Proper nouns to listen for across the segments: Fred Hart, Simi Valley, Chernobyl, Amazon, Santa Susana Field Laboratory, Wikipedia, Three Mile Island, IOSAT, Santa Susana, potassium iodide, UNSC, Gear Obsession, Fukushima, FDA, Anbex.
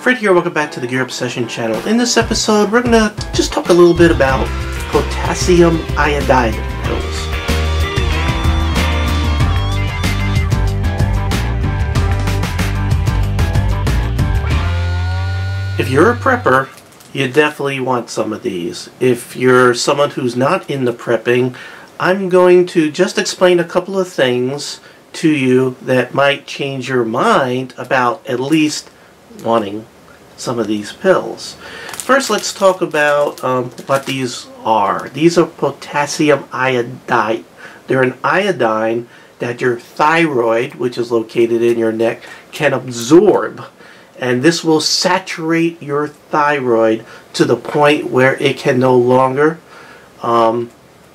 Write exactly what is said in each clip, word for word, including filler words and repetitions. Fred here, welcome back to the Gear Obsession channel. In this episode, we're gonna just talk a little bit about potassium iodide pills. If you're a prepper, you definitely want some of these. If you're someone who's not into prepping, I'm going to just explain a couple of things to you that might change your mind about at least wanting some of these pills. First, let's talk about um, what these are. These are potassium iodide. They're an iodine that your thyroid, which is located in your neck, can absorb. And this will saturate your thyroid to the point where it can no longer um,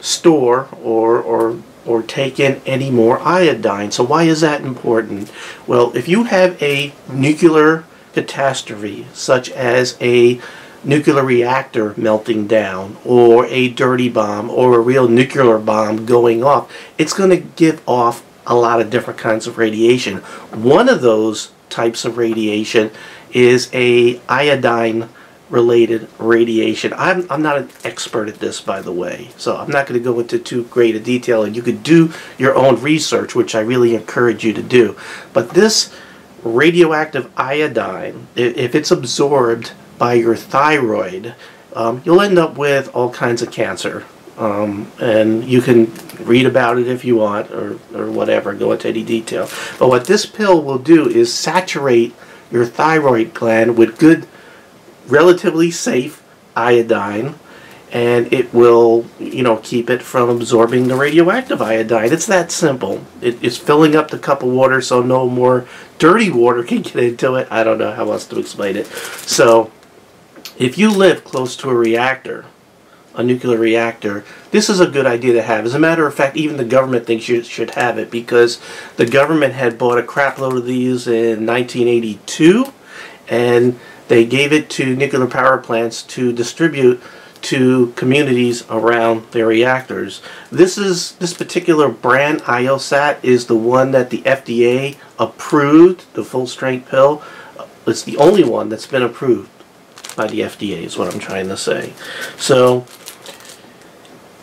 store or, or, or take in any more iodine. So why is that important? Well, if you have a nuclear catastrophe, such as a nuclear reactor melting down, or a dirty bomb, or a real nuclear bomb going off, it's going to give off a lot of different kinds of radiation. One of those types of radiation is a iodine related radiation. I'm, I'm not an expert at this, by the way, so I'm not going to go into too great a detail, and you could do your own research, which I really encourage you to do. But this radioactive iodine, if it's absorbed by your thyroid, um, you'll end up with all kinds of cancer. Um, and you can read about it if you want, or, or whatever, go into any detail. But what this pill will do is saturate your thyroid gland with good, relatively safe iodine, and it will, you know, keep it from absorbing the radioactive iodine. It's that simple. It, it's filling up the cup of water so no more dirty water can get into it. I don't know how else to explain it. So, if you live close to a reactor, a nuclear reactor, this is a good idea to have. As a matter of fact, even the government thinks you should have it, because the government had bought a crapload of these in nineteen eighty-two, and they gave it to nuclear power plants to distribute to communities around their reactors. This is this particular brand, I O SAT, is the one that the F D A approved, the full-strength pill. It's the only one that's been approved by the F D A, is what I'm trying to say. So,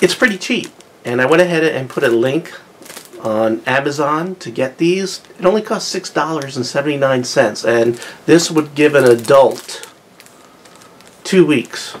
it's pretty cheap, and I went ahead and put a link on Amazon to get these. It only costs six dollars and seventy-nine cents, and this would give an adult two weeks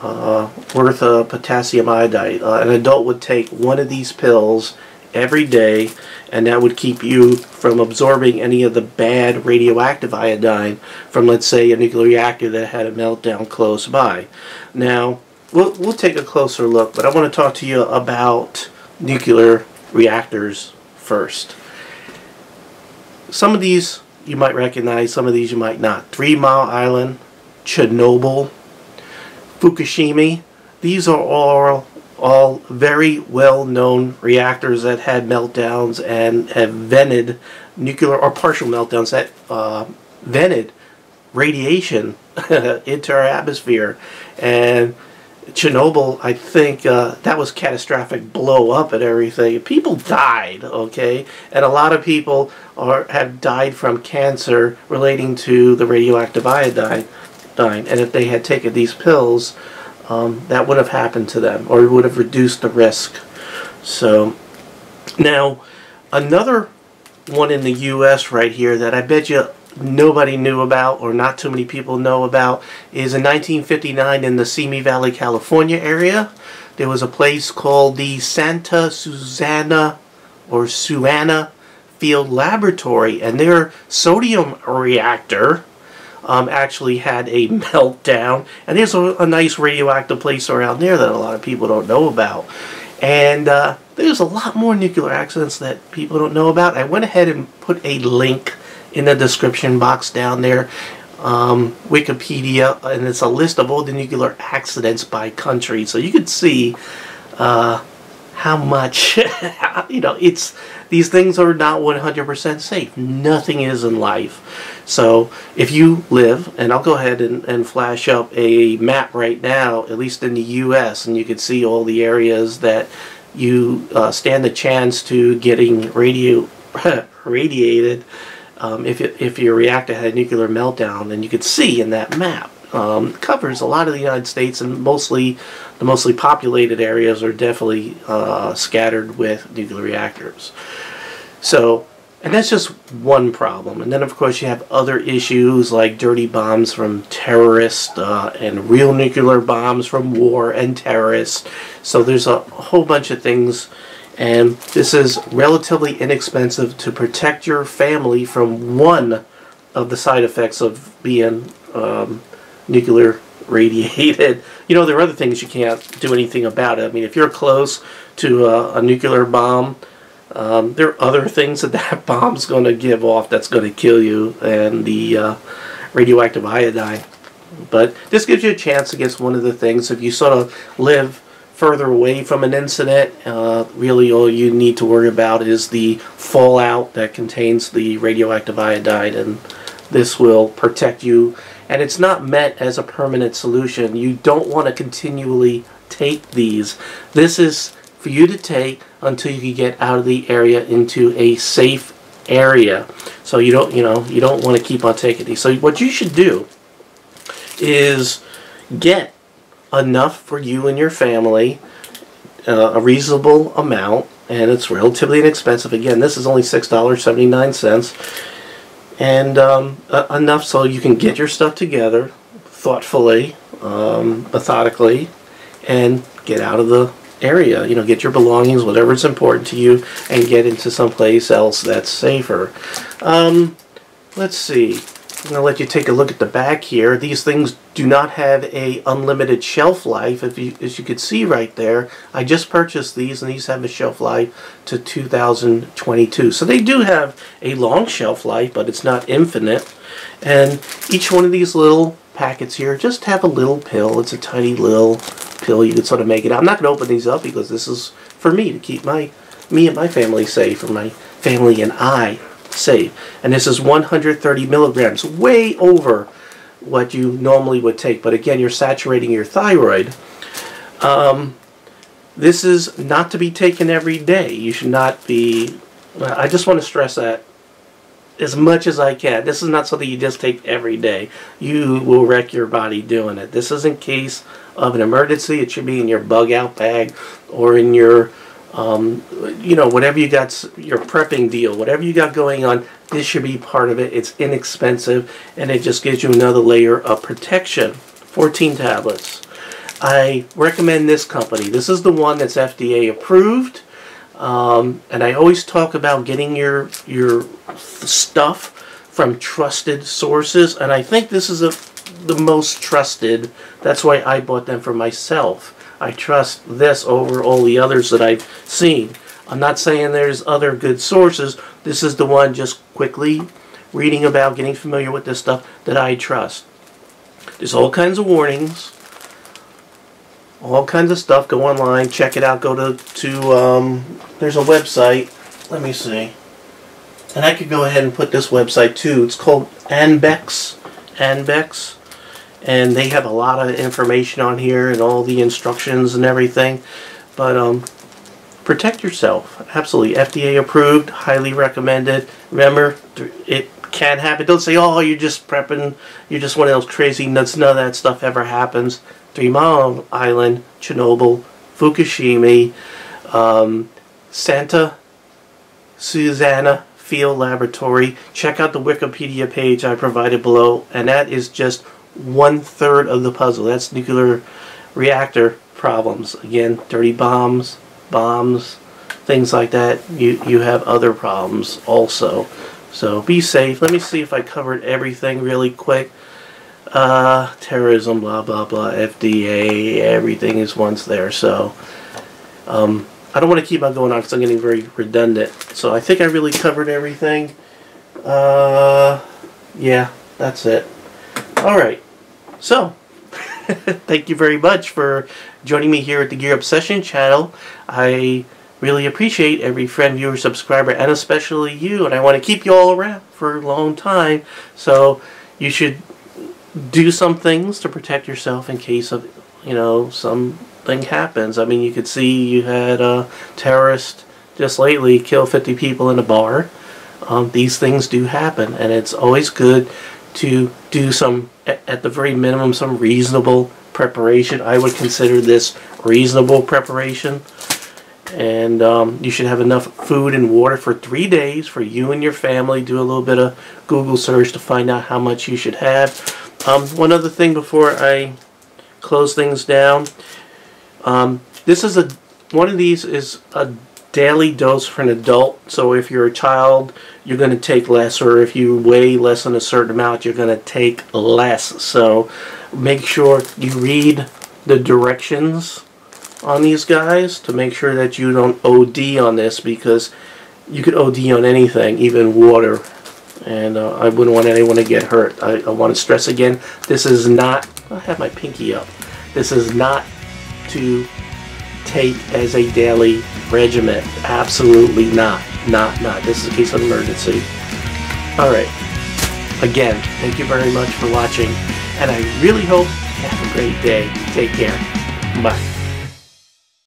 uh, worth of potassium iodide. Uh, an adult would take one of these pills every day, and that would keep you from absorbing any of the bad radioactive iodine from, let's say, a nuclear reactor that had a meltdown close by. Now, We'll, we'll take a closer look, but I want to talk to you about nuclear reactors first. Some of these you might recognize, some of these you might not. Three Mile Island, Chernobyl, Fukushima, these are all, all very well-known reactors that had meltdowns and have vented nuclear, or partial meltdowns that uh, vented radiation into our atmosphere. And Chernobyl, I think uh, that was catastrophic blow up and everything. People died, okay? And a lot of people are have died from cancer relating to the radioactive iodine. And if they had taken these pills, um, that would have happened to them, or it would have reduced the risk. So, now, another one in the U S right here that I bet you nobody knew about, or not too many people know about, is in nineteen fifty-nine in the Simi Valley, California area. There was a place called the Santa Susana or Suana Field Laboratory, and their sodium reactor um, actually had a meltdown. And there's a, a nice radioactive place around there that a lot of people don't know about. And uh, there's a lot more nuclear accidents that people don't know about. I went ahead and put a link in the description box down there, um, Wikipedia, and it's a list of all the nuclear accidents by country, so you could see uh, how much you know. It's these things are not one hundred percent safe. Nothing is in life. So if you live, and I'll go ahead and, and flash up a map right now, at least in the U S, and you can see all the areas that you uh, stand a chance to getting radio radiated. um, if, it, if your reactor had a nuclear meltdown, and you could see in that map. Um, covers a lot of the United States, and mostly the mostly populated areas are definitely uh, scattered with nuclear reactors. So, and that's just one problem. And then of course you have other issues like dirty bombs from terrorists uh, and real nuclear bombs from war and terrorists. So there's a whole bunch of things, and this is relatively inexpensive to protect your family from one of the side effects of being um, nuclear radiated. You know, there are other things you can't do anything about it. I mean, if you're close to a, a nuclear bomb, um, there are other things that that bomb's going to give off that's going to kill you, and the uh, radioactive iodine. But this gives you a chance against one of the things. If you sort of live further away from an incident, uh, really all you need to worry about is the fallout that contains the radioactive iodide, and this will protect you. And it's not meant as a permanent solution. You don't want to continually take these. This is for you to take until you can get out of the area into a safe area. So you don't, you know, you don't want to keep on taking these. So what you should do is get enough for you and your family, uh, a reasonable amount, and it's relatively inexpensive. Again, this is only six dollars and seventy-nine cents. And um, uh, enough so you can get your stuff together thoughtfully, um, methodically, and get out of the area. You know, get your belongings, whatever is important to you, and get into someplace else that's safer. Um, let's see. I'm going to let you take a look at the back here. These things do not have a unlimited shelf life. If you, as you could see right there, I just purchased these, and these have a shelf life to two thousand twenty-two. So they do have a long shelf life, but it's not infinite. And each one of these little packets here just have a little pill. It's a tiny little pill. You can sort of make it out. I'm not going to open these up because this is for me, to keep my me and my family safe, or my family and I safe. And this is one hundred thirty milligrams, way over what you normally would take, but again, you're saturating your thyroid. Um, this is not to be taken every day. You should not be, I just want to stress that as much as I can. This is not something you just take every day. You will wreck your body doing it. This is in case of an emergency. It should be in your bug out bag, or in your Um, you know, whatever you got, your prepping deal, whatever you got going on, this should be part of it. It's inexpensive, and it just gives you another layer of protection. fourteen tablets. I recommend this company. This is the one that's F D A approved, um, and I always talk about getting your, your stuff from trusted sources, and I think this is a, the most trusted. That's why I bought them for myself. I trust this over all the others that I've seen. I'm not saying there's other good sources. This is the one, just quickly reading about, getting familiar with this stuff, that I trust. There's all kinds of warnings, all kinds of stuff. Go online, check it out. Go to, to um, there's a website. Let me see. And I could go ahead and put this website too. It's called Anbex. Anbex. And they have a lot of information on here, and all the instructions and everything. But um, protect yourself. Absolutely. F D A approved. Highly recommended. Remember, it can happen. Don't say, oh, you're just prepping. You're just one of those crazy nuts. None of that stuff ever happens. Three Mile Island, Chernobyl, Fukushima, um, Santa Susana Field Laboratory. Check out the Wikipedia page I provided below. And that is just one third of the puzzle. That's nuclear reactor problems. Again, dirty bombs, bombs, things like that. You you have other problems also. So be safe. Let me see if I covered everything really quick. Uh, terrorism, blah blah blah, F D A, everything is once there. So um, I don't want to keep on going on because I'm getting very redundant. So I think I really covered everything. Uh, yeah, that's it. Alright, so thank you very much for joining me here at the Gear Obsession channel. I really appreciate every friend, viewer, subscriber, and especially you, and I want to keep you all around for a long time. So you should do some things to protect yourself in case of, you know, something happens. I mean, you could see you had a terrorist just lately kill fifty people in a bar. um, these things do happen, and it's always good to do some, at the very minimum, some reasonable preparation. I would consider this reasonable preparation. And um, you should have enough food and water for three days for you and your family. Do a little bit of Google search to find out how much you should have. Um, one other thing before I close things down. Um, this is a one of these is a daily dose for an adult. So if you're a child, you're going to take less, or if you weigh less than a certain amount, you're going to take less. So make sure you read the directions on these guys to make sure that you don't O D on this, because you could O D on anything, even water, and uh, I wouldn't want anyone to get hurt. I, I want to stress again, this is not, I have my pinky up, this is not to take as a daily regimen. Absolutely not, not, not. This is a case of emergency. Alright, again, thank you very much for watching, and I really hope you have a great day. Take care. Bye.